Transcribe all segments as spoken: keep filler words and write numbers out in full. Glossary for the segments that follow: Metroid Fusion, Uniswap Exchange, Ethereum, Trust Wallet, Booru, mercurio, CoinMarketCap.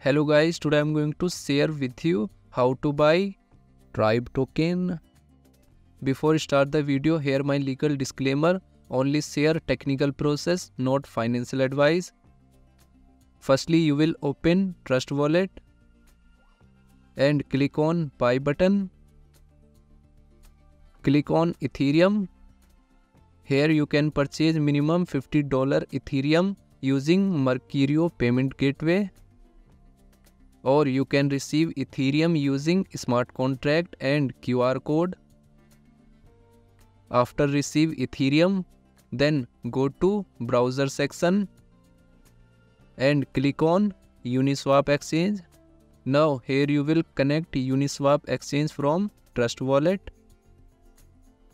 Hello guys, today I'm going to share with you how to buy Tribe token. Before start the video, here my legal disclaimer, only share technical process, not financial advice. Firstly, you will open Trust Wallet and click on buy button. Click on Ethereum. Here you can purchase minimum fifty dollars Ethereum using Mercurio payment gateway. Or you can receive Ethereum using smart contract and Q R code. After receive Ethereum, then go to browser section and click on Uniswap Exchange. Now here you will connect Uniswap Exchange from Trust Wallet.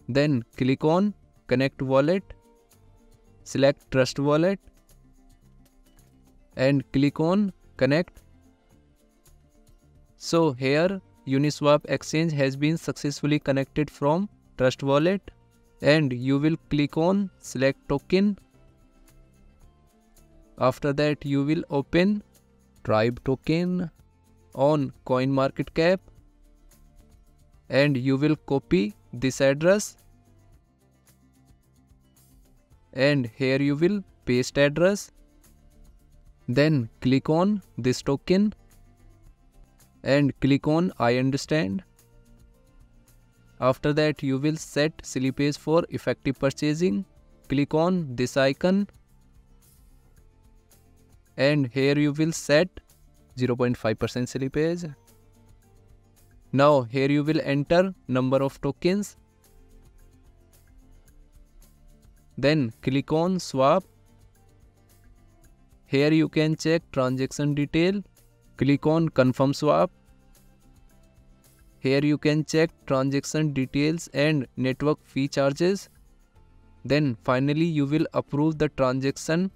Then click on Connect Wallet. Select Trust Wallet and click on Connect. So here Uniswap Exchange has been successfully connected from Trust Wallet and you will click on select token. After that you will open Tribe token on CoinMarketCap and you will copy this address and here you will paste address. Then click on this token and click on I understand. After that you will set slippage for effective purchasing. Click on this icon and here you will set zero point five percent slippage. Now here you will enter number of tokens. Then click on swap. Here you can check transaction detail. Click on confirm swap. Here you can check transaction details and network fee charges. Then finally you will approve the transaction